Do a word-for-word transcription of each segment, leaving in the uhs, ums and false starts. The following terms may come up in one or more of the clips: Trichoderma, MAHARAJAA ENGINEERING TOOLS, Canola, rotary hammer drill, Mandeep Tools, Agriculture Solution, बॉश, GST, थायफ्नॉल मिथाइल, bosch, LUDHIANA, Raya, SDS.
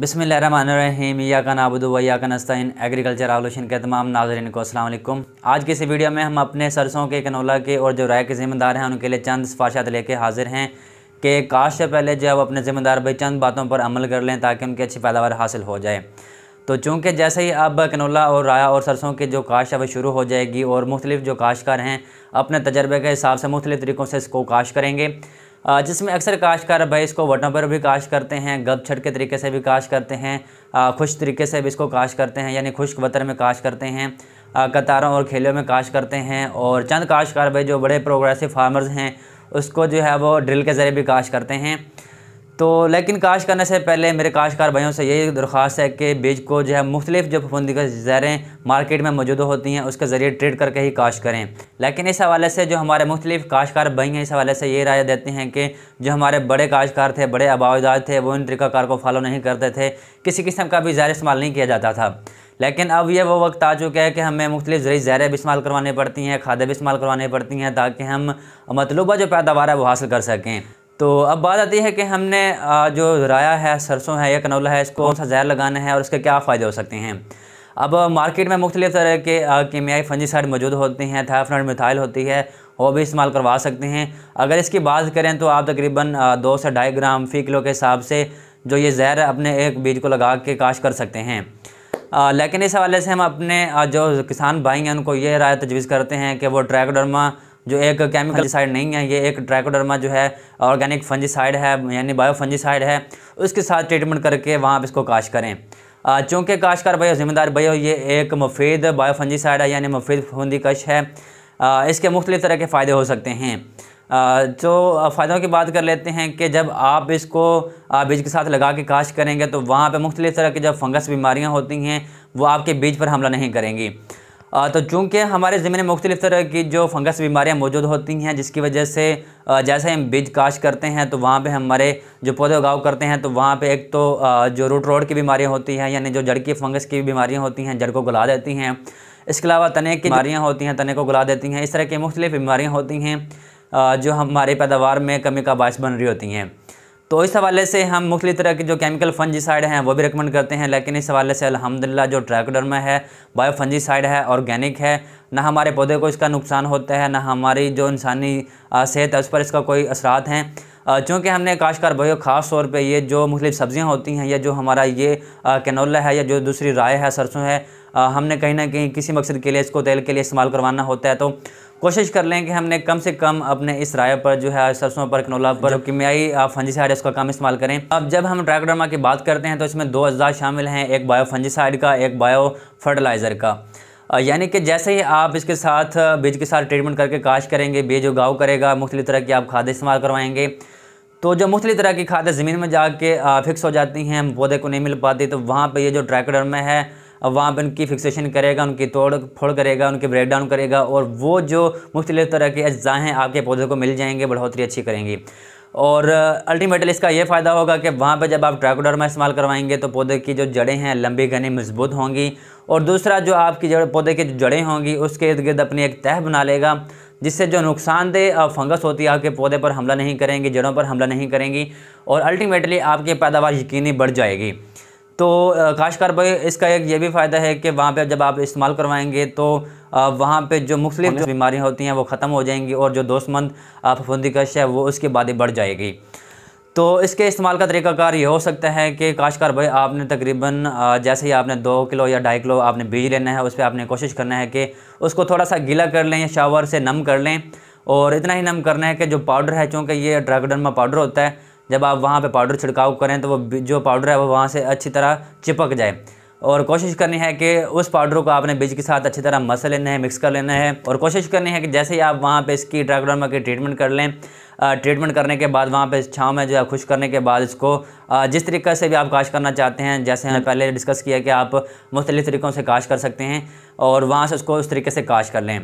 बिस्मिल्लाहिर्रहमानिर्रहीम इय्याका नअबुदु व इय्याका नस्ताईन agriculture solution के तमाम नाज़रीन को अस्सलाम वालेकुम। आज के इस वीडियो में हम अपने सरसों के, कनोला के और जो राय के ज़िम्मेदार हैं उनके लिए चंद सिफारिशात लेके हाजिर हैं कि काश्त से पहले जो अपने ज़िम्मेदार भाई चंद बातों पर अमल कर लें ताकि उनकी अच्छी पैदावार हासिल हो जाए। तो चूँकि जैसे ही अब कनोला और राया और सरसों की जो काश्त है वह शुरू हो जाएगी और मुख्तलिफ़ जो काश्तकार हैं अपने तजर्बे के हिसाब से मुख्तलिफ़ तरीक़ों से इसको काश्त करेंगे, जिसमें अक्सर काश्तकार भाई इसको वटों पर भी काश्त करते हैं, गप छट के तरीके से भी काश्त करते हैं, खुश तरीके से भी इसको काश्त करते हैं यानी खुश्क वतर में काश्त करते हैं, कतारों और खेलों में काश्त करते हैं। और चंद काश्तकार भाई जो बड़े प्रोग्रेसिव फार्मर्स हैं उसको जो है वो ड्रिल के ज़रिए भी काश्त करते हैं। तो लेकिन काश्त करने से पहले मेरे काश्तकार भाइयों से यही दरख्वास्त है कि बीज को जो है मुख्तलिफ़ जो फफूंदी की ज़हरें मार्केट में मौजूद होती हैं उसके ज़रिए ट्रेड करके ही काश्त करें। लेकिन इस हवाले से जो हमारे मुख्तलिफ़ काश्तकार भाई हैं इस हवाले से ये राय देते हैं कि जो हमारे बड़े काश्तकार थे, बड़े आबादार थे, वो इन तरीक़ाकार को फॉलो नहीं करते थे, किसी किस्म का भी ज़हर इस्तेमाल नहीं किया जाता था। लेकिन अब यह वो वक्त आ चुका है कि हमें मुख्तलिफ़ ज़रिए ज़हरें भी इस्तेमाल करवानी पड़ती हैं, खादें भी इस्तेमाल करवानी पड़ती हैं ताकि हम मतलूबा जो पैदावार है वो हासिल कर सकें। तो अब बात आती है कि हमने जो राया है, सरसों है या कनोला है इसको कौन सा ज़हर लगाना है और उसके क्या फ़ायदे हो सकते हैं। अब मार्केट में मुख्तलिफ़ तरह के कीमियाई फंजीसाइड मौजूद होते हैं, थायफ्नॉल मिथाइल होती है, वो भी इस्तेमाल करवा सकते हैं। अगर इसकी बात करें तो आप तकरीबन दो से ढाई ग्राम फ़ी किलो के हिसाब से जो ये ज़हर अपने एक बीज को लगा के काश्त कर सकते हैं। आ, लेकिन इस हवाले से हम अपने जो किसान भाई हैं उनको ये राय तजवीज़ करते हैं कि वो ट्राइकोडर्मा जो एक केमिकल फंजीसाइड नहीं है, ये एक ट्राइकोडर्मा जो है ऑर्गेनिक फंजीसाइड है यानी बायो फंजीसाइड है, उसके साथ ट्रीटमेंट करके वहाँ आप इसको काश्त करें। चूँकि काश्तकार भाई ज़िम्मेदार भाई ये एक मुफीद बायो फंजीसाइड है यानी मुफीद फफूंदी कश है। आ, इसके मुख्तलिफ़ तरह के फ़ायदे हो सकते हैं। तो फ़ायदों की बात कर लेते हैं कि जब आप इसको बीज के साथ लगा के काश्त करेंगे तो वहाँ पर मुख्तलिफ़ तरह की जब फंगस बीमारियाँ होती हैं वो आपके बीज पर हमला नहीं करेंगी। तो चूँकि हमारे ज़मीन में मुख्तलिफ़ तरह की जो फंगस बीमारियाँ मौजूद होती हैं जिसकी वजह से जैसे हम बीज काश्त करते हैं तो वहाँ पे हमारे जो पौधे उगाव करते हैं तो वहाँ पे एक तो जो रूट रोड की बीमारियाँ होती हैं यानी जो जड़ की फंगस की बीमारियाँ होती हैं, जड़ को गला देती हैं। इसके अलावा तने की बीमारियाँ होती हैं, तने को गला देती हैं। इस तरह की मुख्तलिफ़ बीमारियाँ होती हैं जो हमारे पैदावार में कमी का बायस बन रही होती हैं। तो इस हवाले से हम मुख्तलिफ़ तरह के जो केमिकल फंजीसाइड हैं वो भी रिकमेंड करते हैं। लेकिन इस हवाले से अल्हम्दुलिल्लाह जो ट्राइकोडर्मा है बायो फंजीसाइड है, ऑर्गेनिक है, ना हमारे पौधे को इसका नुकसान होता है ना हमारी जो इंसानी सेहत है उस पर इसका कोई असरात हैं। चूँकि हमने काश्तकार भाइयों ख़ास तौर पे ये जो मुख्तलिफ़ सब्ज़ियाँ होती हैं या जो हमारा ये कैनोला है या जो दूसरी राय है, सरसों है, हमने कहीं ना कहीं किसी मकसद के लिए इसको तेल के लिए इस्तेमाल करवाना होता है। तो कोशिश कर लें कि हमने कम से कम अपने इस राय पर जो है सरसों पर, कनोला पर कीमियाई फंजीसाइड इसका कम इस्तेमाल करें। अब जब हम ट्राइकोडर्मा की बात करते हैं तो इसमें दो अज़ा शामिल हैं, एक बायो फंजीसाइड का, एक बायो फर्टिलाइज़र का। यानी कि जैसे ही आप इसके साथ बीज के साथ ट्रीटमेंट करके काश्त करेंगे, बीज उगाव करेगा, मुख्तलिफ़ तरह की आप खाद इस्तेमाल करवाएंगे तो जो मुख्तलिफ़ तरह की खादें ज़मीन में जाके फिक्स हो जाती हैं, पौधे को नहीं मिल पाती, तो वहाँ पर ये जो ट्राइकोडर्मा है अब वहाँ पर उनकी फिक्सेशन करेगा, उनकी तोड़ फोड़ करेगा, उनकी ब्रेक डाउन करेगा और वो जो मुख्तलिफ़ तरह के अज्जा हैं आपके पौधे को मिल जाएंगे, बढ़ोतरी अच्छी करेंगी। और अल्टीमेटली इसका ये फ़ायदा होगा कि वहाँ पे जब आप ट्राइकोडर्मा इस्तेमाल करवाएंगे तो पौधे की जो जड़ें हैं लंबी घनी मजबूत होंगी। और दूसरा जो आपकी जड़ पौधे की जो जड़ें होंगी उसके इर्द गिर्द अपनी एक तह बना लेगा जिससे जो नुकसानदेह फंगस होती है आपके पौधे पर हमला नहीं करेंगी, जड़ों पर हमला नहीं करेंगी और अल्टीमेटली आपकी पैदावार यकीनी बढ़ जाएगी। तो काश्तकार भाई इसका एक ये भी फ़ायदा है कि वहाँ पे जब आप इस्तेमाल करवाएंगे तो वहाँ पे जो मुख्तलिफ़ बीमारियाँ होती हैं वो ख़त्म हो जाएंगी और जो दोस्तमंद फफूंदीकश है वो उसकी बादी बढ़ जाएगी। तो इसके इस्तेमाल का तरीक़ाकार ये हो सकता है कि काश्तकार भाई आपने तकरीबन जैसे ही आपने दो किलो या ढाई किलो आपने बीज लेना है उस पर आपने कोशिश करना है कि उसको थोड़ा सा गीला कर लें या शावर से नम कर लें। और इतना ही नम करना है कि जो पाउडर है, चूँकि ये ट्राइकोडर्मा पाउडर होता है, जब आप वहाँ पे पाउडर छिड़काव करें तो वो जो पाउडर है वो वहाँ से अच्छी तरह चिपक जाए। और कोशिश करनी है कि उस पाउडर को आपने बीज के साथ अच्छी तरह मस लेना है, मिक्स कर लेना है। और कोशिश करनी है कि जैसे ही आप वहाँ पे इसकी ट्राइकोडर्मा की ट्रीटमेंट कर लें, ट्रीटमेंट करने के बाद वहाँ पे छाँव में जो है खुश करने के बाद इसको जिस तरीक़े से भी आप काश्त करना चाहते हैं, जैसे हमने पहले डिस्कस किया कि आप मुख्तलिफ़ तरीक़ों से काश्त कर सकते हैं, और वहाँ से उसको उस तरीके से काश्त कर लें।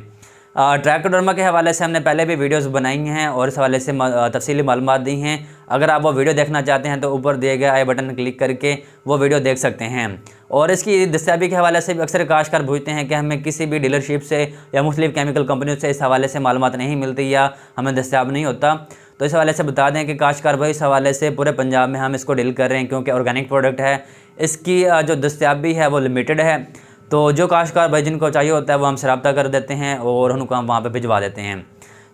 ट्राइकोडर्मा के हवाले से हमने पहले भी वीडियोस बनाई हैं और इस हवाले से तफसीली मालूमात दी हैं। अगर आप वो वीडियो देखना चाहते हैं तो ऊपर दिए गए आई बटन क्लिक करके वो वीडियो देख सकते हैं। और इसकी दस्याबी के हवाले से भी अक्सर काश्तकार पूछते हैं कि हमें किसी भी डीलरशिप से या मुख्तलिफ़ केमिकल कंपनियों से इस हवाले से मालूमात नहीं मिलती या हमें दस्याब नहीं होता। तो इस हवाले से बता दें कि काश्तकार भाई इस हवाले से पूरे पंजाब में हम इसको डील कर रहे हैं क्योंकि ऑर्गेनिक प्रोडक्ट है, इसकी जो दस्तियाबी है वो लिमिटेड है। तो जो काश्तकार भाई जिनको चाहिए होता है वो हमसे रब्ता कर देते हैं और उनको हम वहाँ पर भिजवा देते हैं।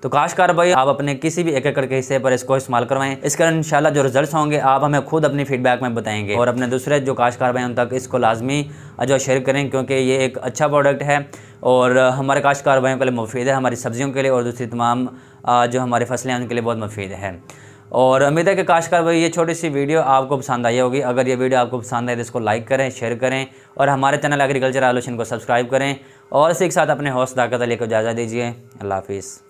तो काश्तकार भाई आप अपने किसी भी एक एकड़ के हिस्से पर इसको इस्तेमाल करवाएं। इसका इंशाल्लाह जो रिजल्ट्स होंगे आप हमें खुद अपनी फीडबैक में बताएंगे और अपने दूसरे जो काश्तकार भाई उन तक इसको लाजमी जो शेयर करें, क्योंकि ये एक अच्छा प्रोडक्ट है और हमारे काश्तकार भाइयों के लिए मुफीद है, हमारी सब्जियों के लिए और दूसरी तमाम जो हमारी फसलें हैं उनके लिए बहुत मुफीद है। और उम्मीद है कि काश्तकार भाई ये छोटी सी वीडियो आपको पसंद आई होगी। अगर ये वीडियो आपको पसंद आए तो इसको लाइक करें, शेयर करें और हमारे चैनल एग्रीकल्चर सॉल्यूशन को सब्सक्राइब करें और इसी के साथ अपने हौसला का तले को इजाज़त दीजिए। अल्लाह हाफिज़।